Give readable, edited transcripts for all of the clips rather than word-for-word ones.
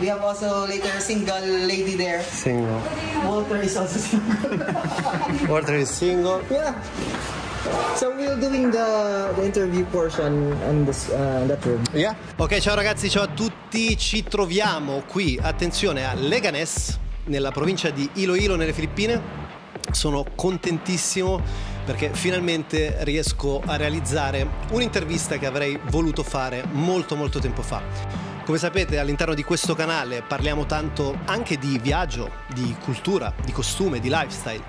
We have also later a single lady there. Single. Walter is also single. Walter is single. Yeah. So we're doing the interview portion on this, that room. Yeah. Ok, ciao ragazzi, ciao a tutti. Ci troviamo qui, attenzione, a Leganes, nella provincia di Iloilo, nelle Filippine. Sono contentissimo perché finalmente riesco a realizzare un'intervista che avrei voluto fare molto tempo fa. Come sapete, all'interno di questo canale parliamo tanto anche di viaggio, di cultura, di costume, di lifestyle.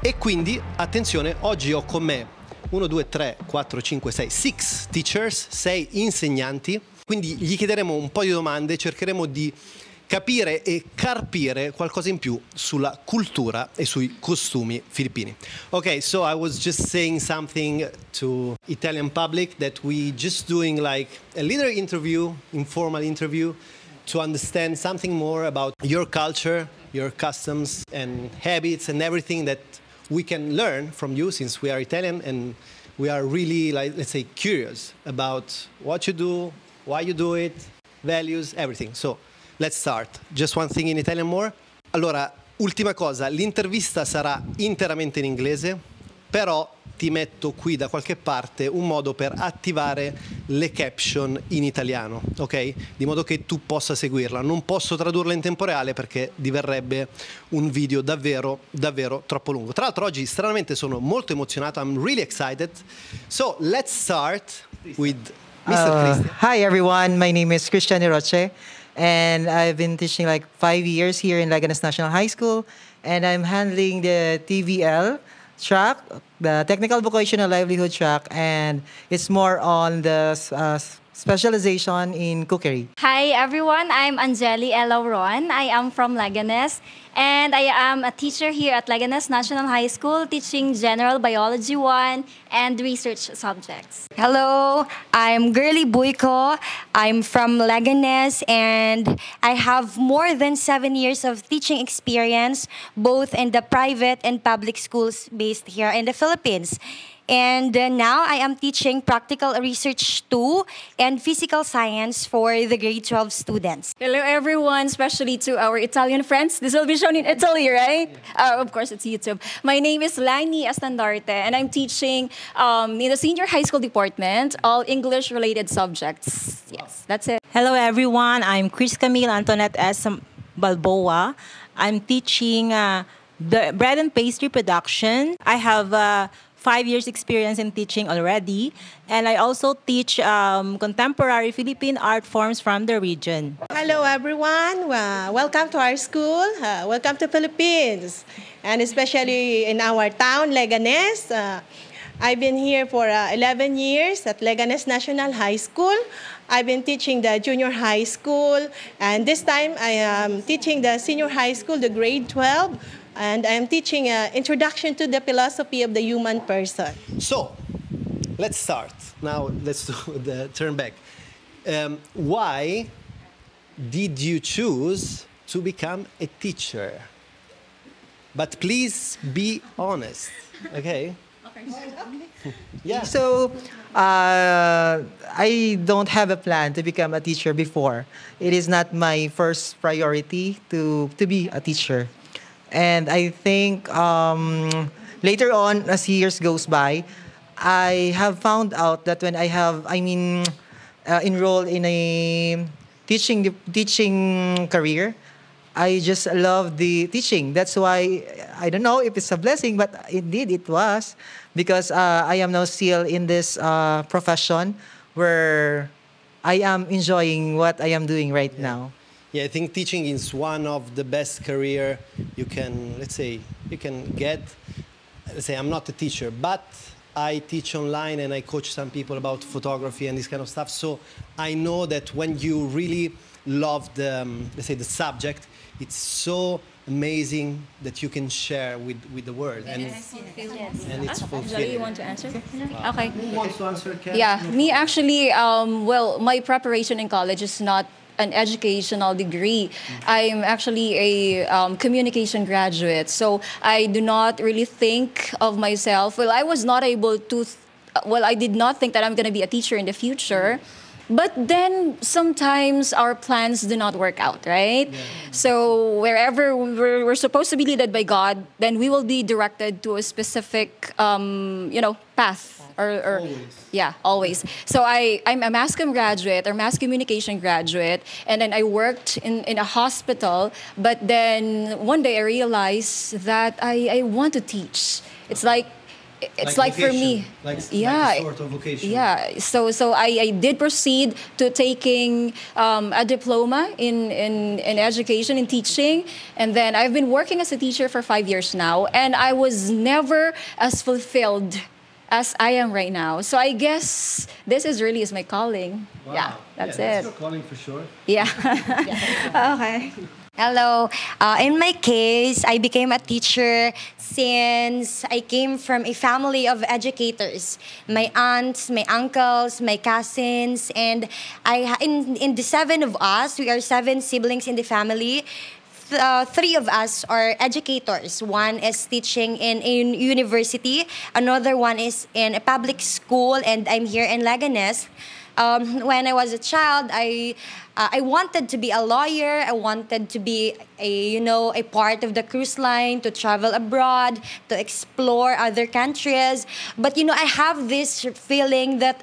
E quindi, attenzione, oggi ho con me 1, 2, 3, 4, 5, 6, 6 teachers, 6 insegnanti. Quindi gli chiederemo un po' di domande, cercheremo di capire e carpire qualcosa in più sulla cultura e sui costumi filippini. Okay, so I was just saying something to Italian public that we just doing like a little interview, informal interview, to understand something more about your culture, your customs and habits and everything that we can learn from you, since we are Italian and we are really, like, let's say, curious about what you do, why you do it, values, everything. So let's start. Just one thing in Italian more. Allora, ultima cosa, l'intervista sarà interamente in inglese, però ti metto qui da qualche parte un modo per attivare le caption in italiano, ok? Di modo che tu possa seguirla. Non posso tradurla in tempo reale perché diverrebbe un video davvero troppo lungo. Tra l'altro oggi stranamente sono molto emozionato. I'm really excited. So, let's start with Mr. Christian. Hi everyone, my name is Christiane Roche. And I've been teaching like 5 years here in Leganes National High School. And I'm handling the TVL track, the Technical Vocational Livelihood track. And it's more on the specialization in cookery. Hi everyone, I'm Anjeli Elauron. I am from Leganes. And I am a teacher here at Leganes National High School, teaching General Biology 1 and research subjects. Hello, I'm Girlie Buyco. I'm from Leganes, and I have more than 7 years of teaching experience, both in the private and public schools based here in the Philippines. And now I am teaching Practical Research 2 and Physical Science for the grade 12 students. Hello everyone, especially to our Italian friends. This will be shown in Italy, right? Yeah. Of course, it's YouTube. My name is Laini Estandarte, and I'm teaching in the senior high school department, all English-related subjects. Wow. Yes, that's it. Hello everyone, I'm Chris Camille Antonette S. Balboa. I'm teaching the bread and pastry production. I have 5 years experience in teaching already, and I also teach contemporary Philippine art forms from the region. Hello everyone, welcome to our school, welcome to Philippines, and especially in our town, Leganes. I've been here for 11 years at Leganes National High School. I've been teaching the junior high school, and this time I am teaching the senior high school, the grade 12, and I'm teaching an introduction to the philosophy of the human person. So, let's start. Now, let's do the turn back. Why did you choose to become a teacher? But please be honest, okay? Yeah. So, I don't have a plan to become a teacher before. It is not my first priority to be a teacher. And I think later on, as years goes by, I have found out that when I have, enrolled in a teaching career, I just love the teaching. That's why, I don't know if it's a blessing, but indeed it was, because I am now still in this profession where I am enjoying what I am doing right now. Yeah, I think teaching is one of the best career you can, let's say, you can get. Let's say I'm not a teacher, but I teach online and I coach some people about photography and this kind of stuff. So I know that when you really love the, let's say, the subject, it's so amazing that you can share with the world, and yes, it's fulfilling. Do you want to answer? Wow. Okay. Who wants to answer? Kat? Yeah, me actually. Well, my preparation in college is not an educational degree. I'm actually a communication graduate, so I do not really think of myself. Well, I was not able to. Well, I did not think that I'm going to be a teacher in the future. But then sometimes our plans do not work out, right? Yeah. So wherever we're supposed to be led by God, then we will be directed to a specific, path. Or always. Yeah, always. So I'm a mass comm graduate or mass communication graduate, and then I worked in a hospital. But then one day I realized that I want to teach. It's like, for me. Like a sort of vocation. Yeah. So I did proceed to taking a diploma in education, in teaching. And then I've been working as a teacher for 5 years now. And I was never as fulfilled as I am right now. So I guess this is really my calling. Wow. Yeah, that's it. That's your calling for sure. Yeah. Okay. Hello. In my case, I became a teacher since I came from a family of educators. My aunts, my uncles, my cousins, and in the seven of us, we are seven siblings in the family. Three of us are educators. One is teaching in a university, another one is in a public school, and I'm here in Leganes. When I was a child, I wanted to be a lawyer. I wanted to be a part of the cruise line, to travel abroad, to explore other countries. But I have this feeling that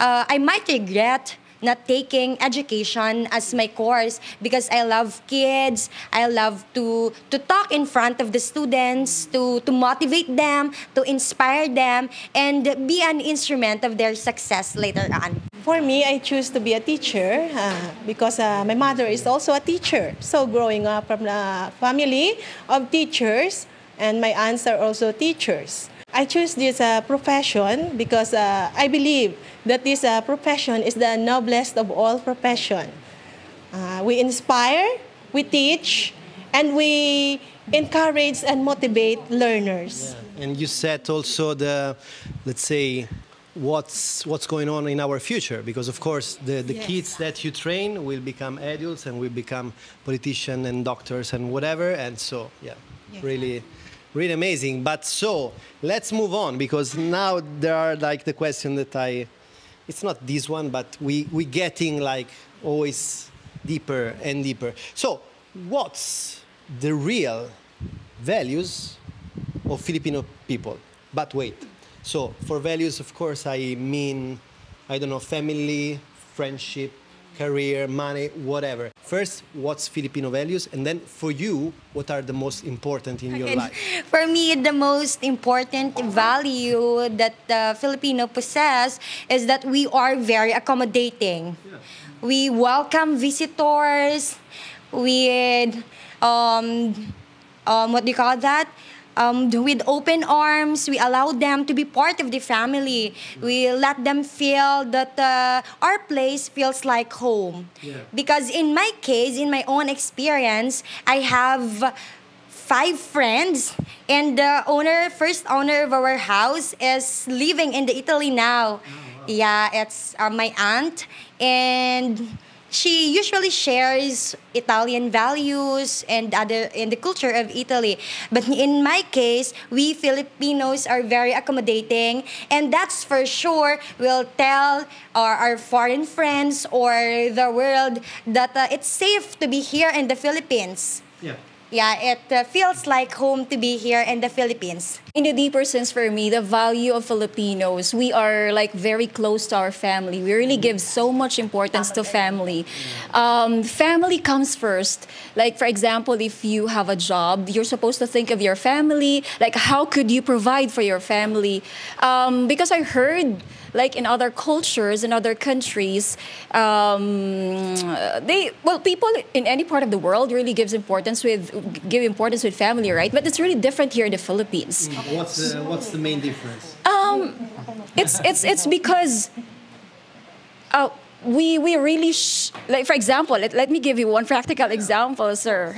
I might regret not taking education as my course, because I love kids. I love to talk in front of the students, to motivate them, to inspire them, and be an instrument of their success later on. For me, I choose to be a teacher because my mother is also a teacher. So growing up from a family of teachers, and my aunts are also teachers. I choose this profession because I believe that this profession is the noblest of all professions. We inspire, we teach, and we encourage and motivate learners. Yeah. And you set also the, let's say, what's going on in our future, because of course the kids that you train will become adults and will become politicians and doctors and whatever, and so really amazing. But so let's move on, because now there are like the question that it's not this one, but we getting like always deeper and deeper. So what's the real values of Filipino people? But wait, so for values, of course, I mean, I don't know, family, friendship, career, money, whatever. First, what's Filipino values? And then for you, what are the most important in your life? For me, the most important value that the Filipino possess is that we are very accommodating. Yeah. We welcome visitors. We, what do you call that? With open arms, we allow them to be part of the family. We let them feel that our place feels like home. Yeah. Because in my case, in my own experience, I have 5 friends, and the first owner of our house is living in Italy now. Oh, wow. Yeah, it's my aunt, and she usually shares Italian values and in the culture of Italy. But in my case, we Filipinos are very accommodating, and that's for sure will tell our foreign friends or the world that it's safe to be here in the Philippines. Yeah. Yeah, it feels like home to be here in the Philippines. In the deeper sense for me, the value of Filipinos, we are like very close to our family. We really give so much importance to family. Family comes first. Like, for example, if you have a job, you're supposed to think of your family. Like, how could you provide for your family? Because I heard, like in other cultures, in other countries, people in any part of the world really give importance with family, right? But it's really different here in the Philippines. What's the main difference? It's because we really like, for example, let me give you one practical example, sir.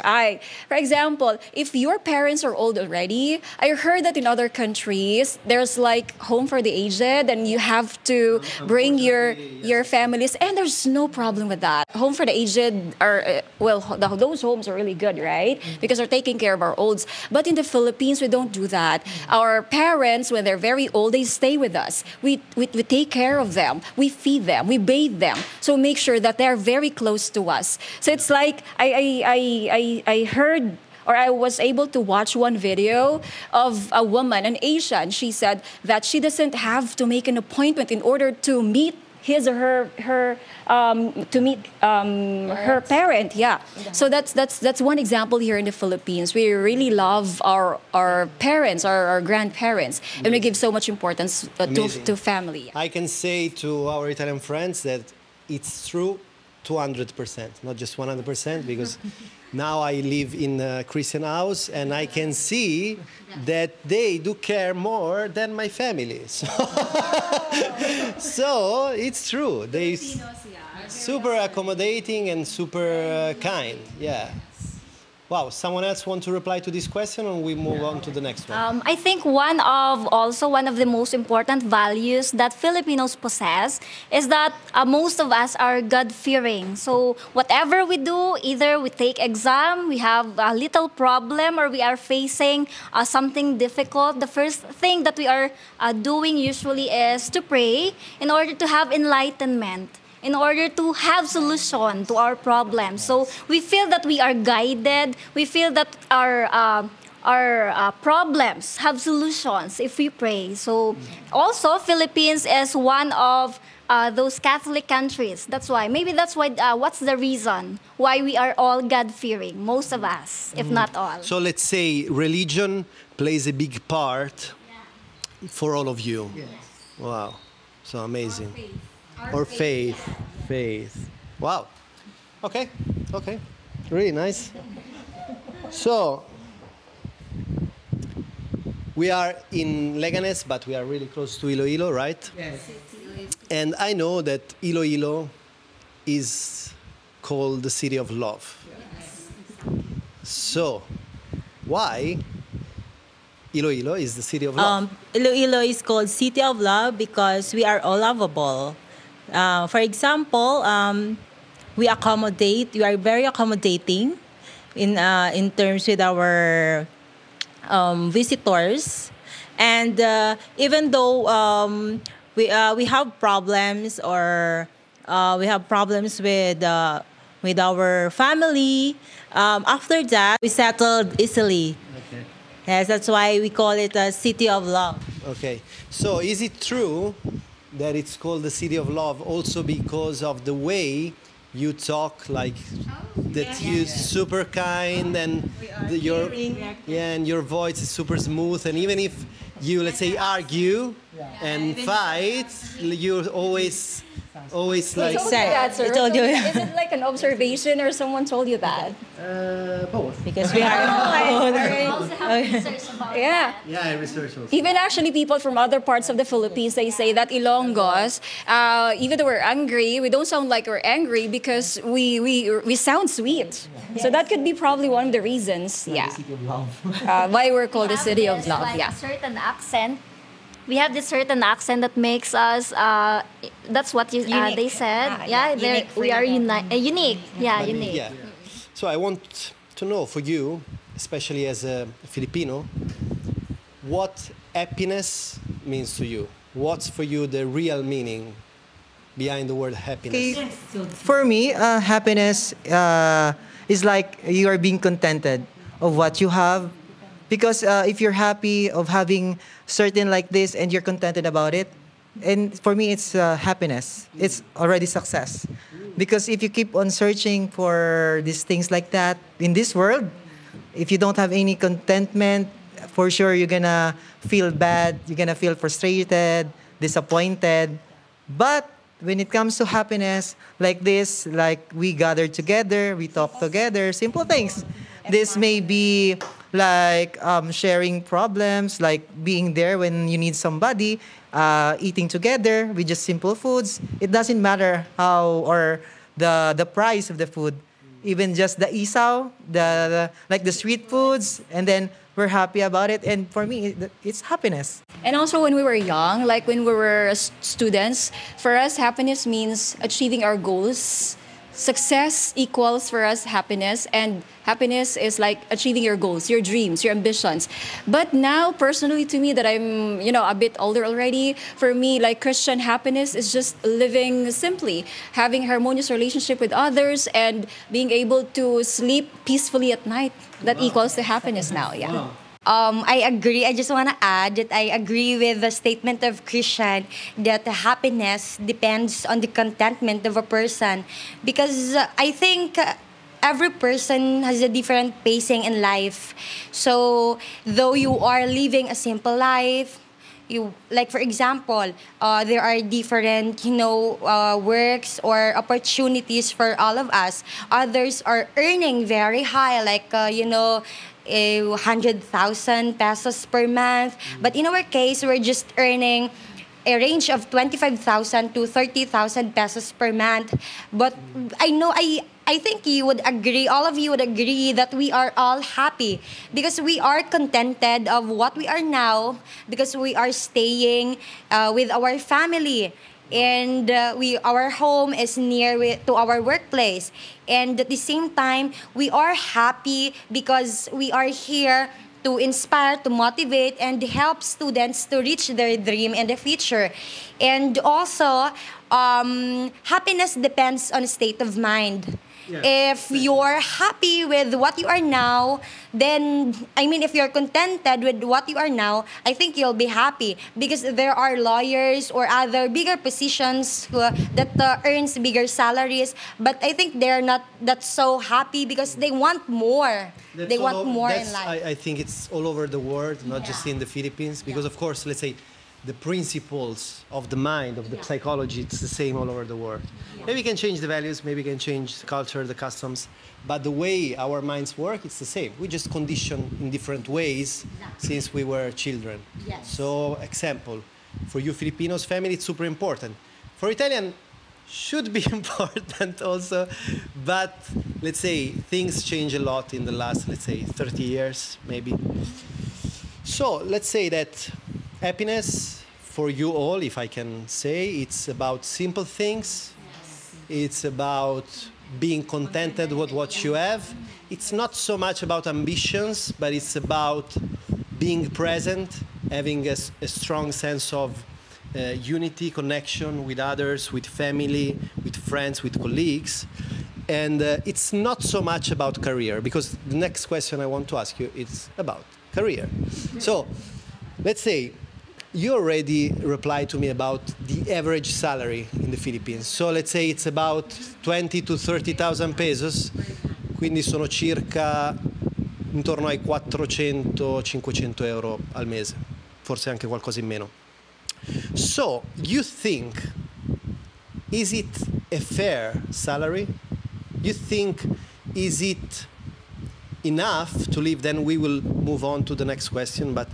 For example, if your parents are old already, I heard that in other countries there's like home for the aged, and you have to bring your families, and there's no problem with that. Home for the aged are those homes are really good, right? Because they're taking care of our olds. But in the Philippines, we don't do that. Our parents, when they're very old, they stay with us. We take care of them. We feed them. We bathe them. them. So make sure that they're very close to us. So it's like I heard, or I was able to watch one video of a woman, an Asian. She said that she doesn't have to make an appointment in order to meet his or her parent, yeah. So that's one example here in the Philippines. We really love our parents, our grandparents, amazing. And we give so much importance to family. I can say to our Italian friends that it's true 200%, not just 100%, because now I live in a Christian house and I can see that they do care more than my family. So, so it's true. They're super accommodating and super kind. Yeah. Wow, someone else want to reply to this question, and we move on to the next one? I think one of the most important values that Filipinos possess is that most of us are God-fearing. So whatever we do, either we take exam, we have a little problem, or we are facing something difficult, the first thing that we are doing usually is to pray in order to have enlightenment, in order to have solution to our problems. So we feel that we are guided. We feel that our problems have solutions if we pray. So also, Philippines is one of those Catholic countries. That's why. Maybe that's why, what's the reason why we are all God-fearing, most of us, if not all. So let's say religion plays a big part for all of you. Yes. Wow, so amazing. Or faith. Wow. Okay, okay. Really nice. So, we are in Leganes, but we are really close to Iloilo, right? Yes. And I know that Iloilo is called the city of love. Yes. So, why Iloilo is the city of love? Iloilo is called city of love because we are all lovable. For example, we accommodate. We are very accommodating in terms with our visitors, and even though we have problems or we have problems with our family, after that we settled easily. Okay. Yes, that's why we call it a city of love. Okay. So is it true that it's called the city of love also because of the way you talk, like super kind, and your voice is super smooth, and even if you, let's say, argue and fight, you're always like... Is it like an observation or someone told you that? Both. Because we are... also have research about that. Yeah, I research also. Even actually people from other parts of the Philippines, they say that Ilonggos, even though we're angry, we don't sound like we're angry because we sound sweet. Yes. So that could be probably one of the reasons, the city of love. Why we're called the city of love, like a certain accent. We have this certain accent that makes us, that's what they said. We are unique. Yeah, unique. Yeah. So I want to know for you, especially as a Filipino, what happiness means to you. What's for you the real meaning behind the word happiness? Okay. For me, happiness is like you are being contented of what you have. Because if you're happy of having certain like this and you're contented about it, and for me, it's happiness. It's already success. Because if you keep on searching for these things like that in this world, if you don't have any contentment, for sure you're gonna feel bad, you're gonna feel frustrated, disappointed. But when it comes to happiness like this, like we gather together, we talk together, simple things. This may be like sharing problems, like being there when you need somebody, eating together with just simple foods. It doesn't matter how or the price of the food, even just the isaw, like the street foods, and then we're happy about it. And for me, it's happiness. And also when we were young, like when we were students, for us happiness means achieving our goals. success equals for us happiness, and happiness is like achieving your goals, your dreams, your ambitions. But now, personally, to me, that I'm, you know, a bit older already, for me, like Christian, happiness is just living simply, having harmonious relationship with others, and being able to sleep peacefully at night. That equals the happiness now. Yeah. Wow. I agree. I just want to add that I agree with the statement of Christiane that happiness depends on the contentment of a person, because I think every person has a different pacing in life. So though you are living a simple life, you, like for example, there are different, you know, works or opportunities for all of us. Others are earning very high, like, you know, 100,000 pesos per month. But in our case, we're just earning a range of 25,000 to 30,000 pesos per month. But I know, I think you would agree, all of you would agree, that we are all happy because we are contented of what we are now, because we are staying with our family, and our home is near to our workplace. And at the same time, we are happy because we are here to inspire, to motivate, and help students to reach their dream in the future. And also, happiness depends on state of mind. Yeah. If you're happy with what you are now, then, I mean, if you're contented with what you are now, I think you'll be happy, because there are lawyers or other bigger positions who, that earns bigger salaries, but I think they're not that so happy because they want more. They want more in life. I think it's all over the world, not just in the Philippines, because of course, let's say, the principles of the mind, of the psychology, it's the same all over the world. Yeah. Maybe we can change the values, maybe we can change the culture, the customs, but the way our minds work, it's the same. We just condition in different ways since we were children. Yes. So, example, for you Filipinos, family, it's super important. For Italian, should be important also, but let's say things change a lot in the last, let's say, 30 years, maybe. So, let's say that happiness, for you all, if I can say, it's about simple things. Yes. It's about being contented with what you have. It's not so much about ambitions, but it's about being present, having a strong sense of unity, connection with others, with family, with friends, with colleagues. And it's not so much about career, because the next question I want to ask you is about career. So, let's say, you already replied to me about the average salary in the Philippines. So let's say it's about 20 to 30,000 pesos, quindi sono circa intorno ai 400-500 euro al mese, forse anche qualcosa in meno. So you think, is it a fair salary? You think, is it enough to live? Then we will move on to the next question, but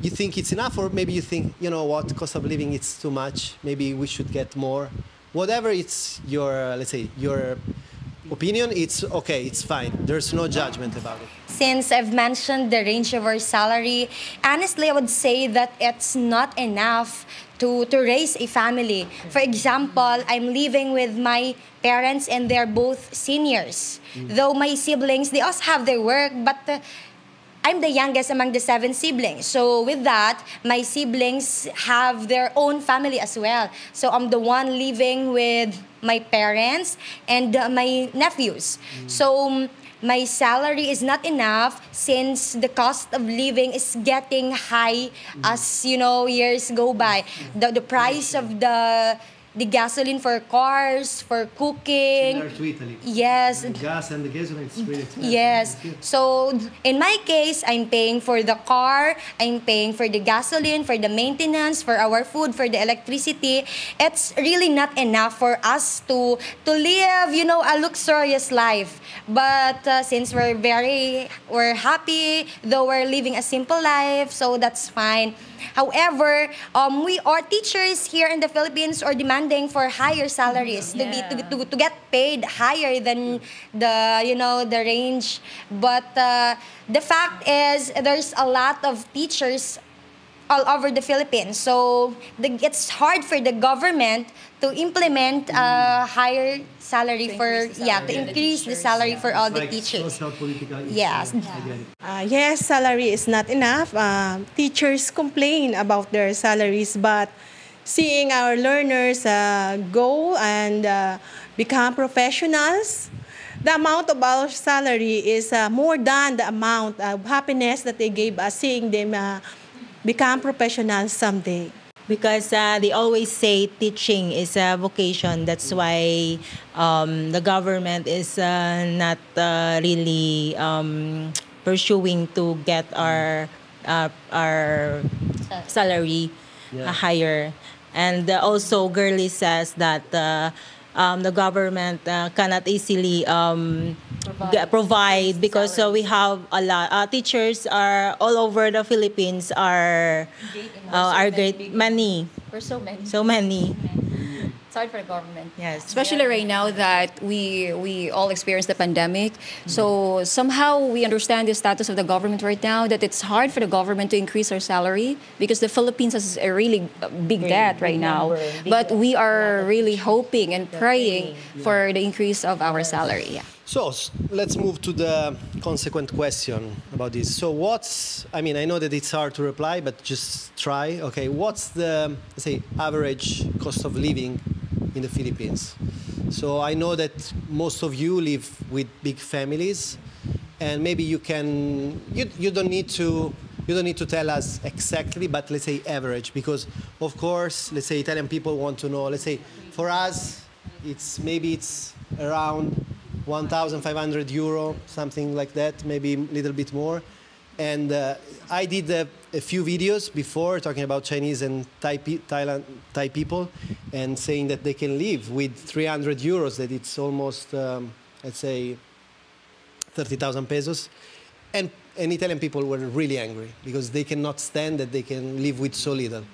you think it's enough, or maybe you think, you know what, cost of living, it's too much, maybe we should get more. Whatever it's your, let's say, your opinion, it's okay, it's fine. There's no judgment about it. Since I've mentioned the range of our salary, honestly, I would say that it's not enough to raise a family. For example, I'm living with my parents and they're both seniors. Though my siblings, they also have their work, but I'm the youngest among the 7 siblings. So with that, my siblings have their own family as well. So I'm the one living with my parents and my nephews. So my salary is not enough since the cost of living is getting high as, you know, years go by. The price of the gasoline for cars, for cooking. Similar to Italy. Yes. The gas and the gasoline, it's really expensive. Yes. So in my case, I'm paying for the car, I'm paying for the gasoline, for the maintenance, for our food, for the electricity. It's really not enough for us to live, you know, a luxurious life. But since we're happy, though we're living a simple life, so that's fine. However, we are teachers here in the Philippines are demanding for higher salaries to get paid higher than the, you know, the range. But the fact is, there's a lot of teachers all over the Philippines. So it's hard for the government to implement higher salary for, to increase the salary for all the teachers. Social political issues. Yes. Yeah. Yes, salary is not enough. Teachers complain about their salaries, but seeing our learners go and become professionals, the amount of our salary is more than the amount of happiness that they gave us, seeing them become professionals someday. Because they always say teaching is a vocation. That's why the government is not really pursuing to get our salary higher. And also, Girlie says that the government cannot easily provide because we have a lot. Teachers are all over the Philippines are great many. There's so many. So many. It's hard for the government. Yes, especially right now that we all experience the pandemic. Mm-hmm. So somehow we understand the status of the government right now that it's hard for the government to increase our salary because the Philippines has a really big debt right now. But we are really hoping and praying for the increase of our salary. Yeah. So let's move to the consequent question about this. So what's, I mean, I know that it's hard to reply, but just try. Okay, what's the, let's say, average cost of living in the Philippines? So I know that most of you live with big families, and maybe you can, you don't need to tell us exactly, but let's say average, because of course, let's say Italian people want to know, let's say for us, it's maybe it's around 1,500 euro, something like that, maybe a little bit more. And I did a few videos before talking about Chinese and Thai people and saying that they can live with 300 euros, that it's almost, let's say, 30,000 pesos. And Italian people were really angry because they cannot stand that they can live with so little.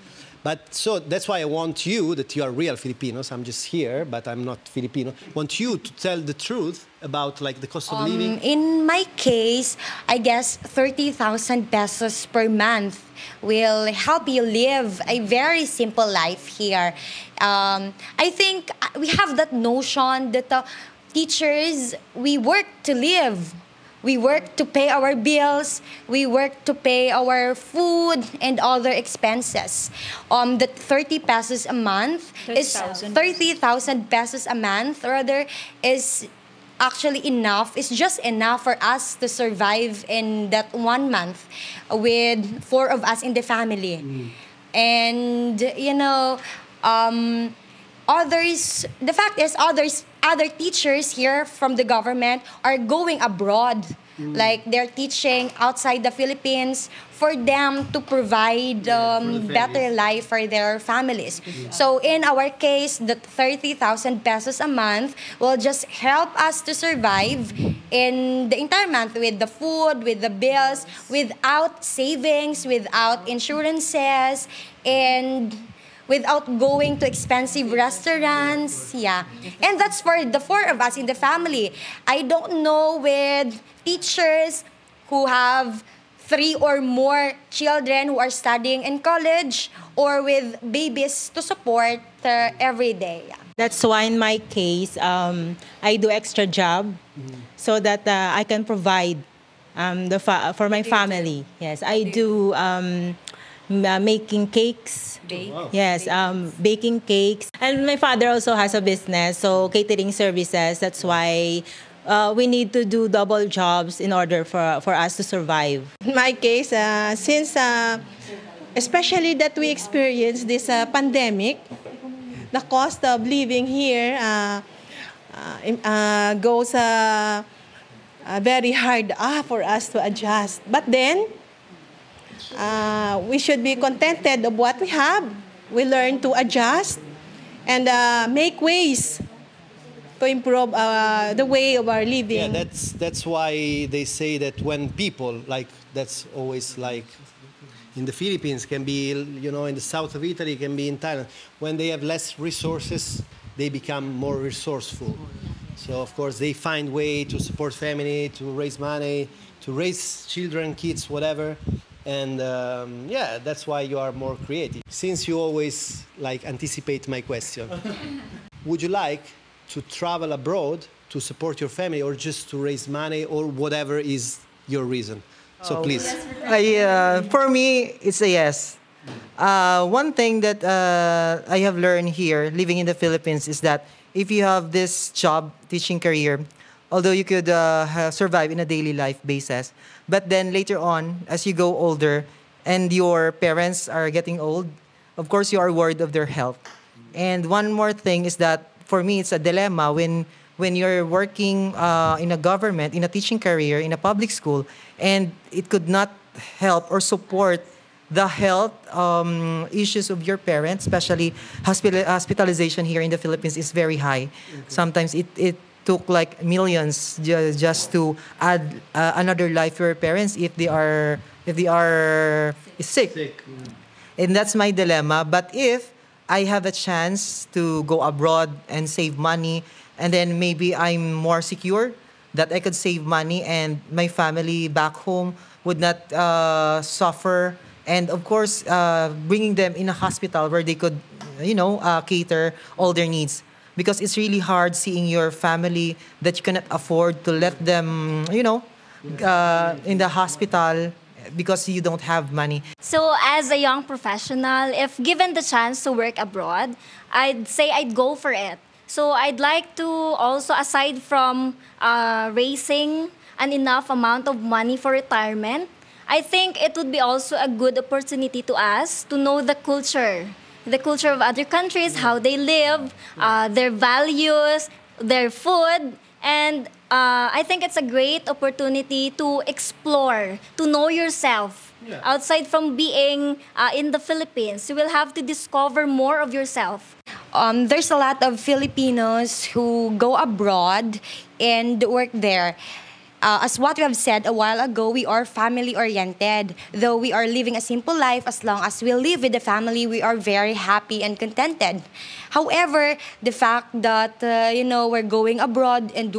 But so that's why I want you, that you are real Filipinos, I'm just here, but I'm not Filipino, want you to tell the truth about like the cost of living. In my case, I guess 30,000 pesos per month will help you live a very simple life here. I think we have that notion that teachers, we work to live. We work to pay our bills, we work to pay our food and other expenses. The 30 pesos a month is 30,000 pesos a month rather is actually enough. It's just enough for us to survive in that 1 month with 4 of us in the family. Mm. And you know, others, the fact is other teachers here from the government are going abroad. Mm. Like they're teaching outside the Philippines for them to provide better life for their families. Yeah. So in our case, the 30,000 pesos a month will just help us to survive in the entire month with the food, with the bills, without savings, without insurances, and without going to expensive restaurants, yeah. And that's for the 4 of us in the family. I don't know with teachers who have 3 or more children who are studying in college or with babies to support every day. Yeah. That's why in my case, I do extra job so that I can provide for my family. Yes, I do making cakes. Yes, baking cakes. And my father also has a business, so catering services. That's why we need to do double jobs in order for us to survive. In my case, since especially that we experienced this pandemic, the cost of living here goes very hard for us to adjust. But then, we should be contented of what we have. We learn to adjust and make ways to improve the way of our living. Yeah, that's why they say that when people, like, that's always like in the Philippines, can be, you know, in the south of Italy, can be in Thailand. When they have less resources, they become more resourceful. So, of course, they find way to support family, to raise money, to raise children, kids, whatever. And yeah, that's why you are more creative. Since you always like anticipate my question, would you like to travel abroad to support your family or just to raise money or whatever is your reason? So please. For me, it's a yes. One thing that I have learned here, living in the Philippines, is that if you have this job, teaching career, although you could survive in a daily life basis, but then later on, as you go older and your parents are getting old, of course you are worried of their health. And one more thing is that for me, it's a dilemma when you're working in a government, in a teaching career, in a public school, and it could not help or support the health issues of your parents, especially hospitalization here in the Philippines is very high. Okay. Sometimes it took like millions just to add another life to your parents if they are sick. Yeah. And that's my dilemma. But if I have a chance to go abroad and save money, and then maybe I'm more secure that I could save money and my family back home would not suffer. And of course, bringing them in a hospital where they could, you know, cater all their needs. Because it's really hard seeing your family that you cannot afford to let them, you know, in the hospital because you don't have money. So as a young professional, if given the chance to work abroad, I'd say I'd go for it. So I'd like to also, aside from raising an enough amount of money for retirement, I think it would be also a good opportunity to us to know the culture of other countries, how they live, their values, their food. And I think it's a great opportunity to explore, to know yourself. Yeah. Outside from being in the Philippines, you will have to discover more of yourself. There's a lot of Filipinos who go abroad and work there. As what we have said a while ago, we are family-oriented. Though we are living a simple life, as long as we live with the family, we are very happy and contented. However, the fact that, you know, we're going abroad, and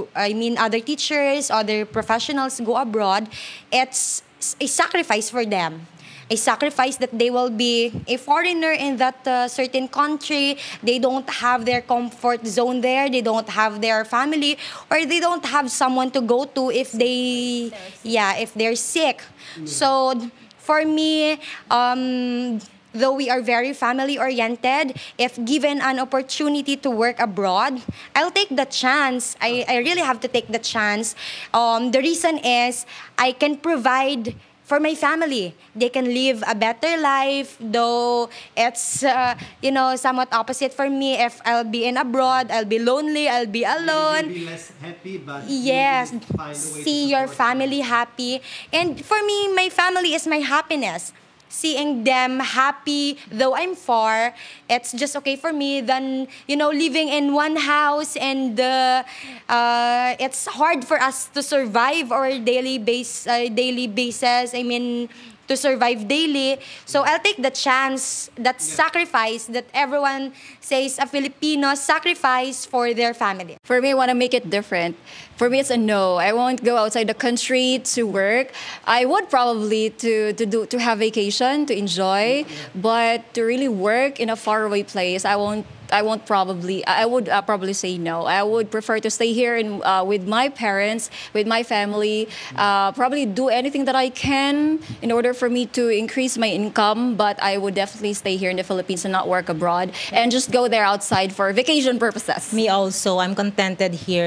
other teachers, other professionals go abroad, it's a sacrifice for them. A sacrifice that they will be a foreigner in that certain country. They don't have their comfort zone there. They don't have their family, or they don't have someone to go to if they, if they're sick. Yeah. So for me, though we are very family-oriented, if given an opportunity to work abroad, I'll take the chance. I really have to take the chance. The reason is I can provide for my family. They can live a better life, though it's, you know, somewhat opposite for me. If I'll be in abroad, I'll be lonely, I'll be alone. Maybe less happy, but yes, you will find a way see to your family happy. And for me, my family is my happiness. Seeing them happy, though I'm far, it's just okay for me than, you know, living in one house and it's hard for us to survive our daily basis. I mean, to survive daily. So I'll take the chance, that sacrifice that everyone says a Filipino sacrifice for their family. For me, I want to make it different. For me, it's a no. I won't go outside the country to work. I would probably to have vacation, to enjoy, but to really work in a faraway place, I would probably say no. I would prefer to stay here in, with my parents, with my family, probably do anything that I can in order for me to increase my income, but I would definitely stay here in the Philippines and not work abroad and just go there outside for vacation purposes. Me also, I'm contented here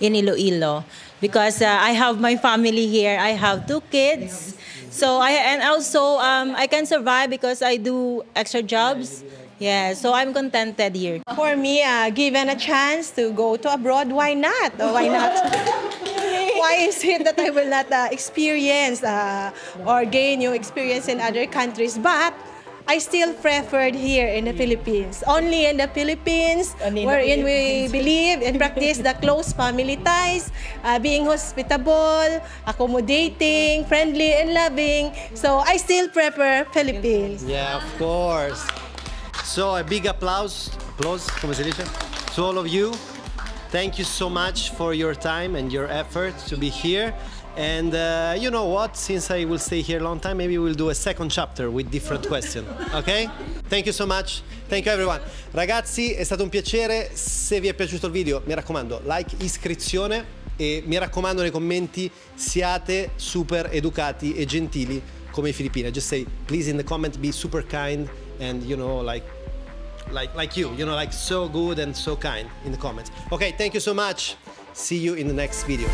in Iloilo because I have my family here. I have two kids. So I can survive because I do extra jobs. Yeah, so I'm contented here. For me, given a chance to go to abroad, why not? Oh, why not? Why is it that I will not experience or gain new experience in other countries? But I still preferred here in the Philippines. Only in the Philippines, wherein we believe and practice the close family ties, being hospitable, accommodating, friendly, and loving. So I still prefer Philippines. Yeah, of course. So a big applause to all of you. Thank you so much for your time and your effort to be here. And you know what? Since I will stay here a long time, maybe we'll do a second chapter with different questions. Okay? Thank you so much. Thank you everyone. Ragazzi, è stato un piacere. Se vi è piaciuto il video, mi raccomando, like, iscrizione. E mi raccomando, nei commenti siate super educati e gentili come i filippini. Just say, please in the comment, be super kind and, you know, like so good and so kind in the comments. Okay, thank you so much. See you in the next video.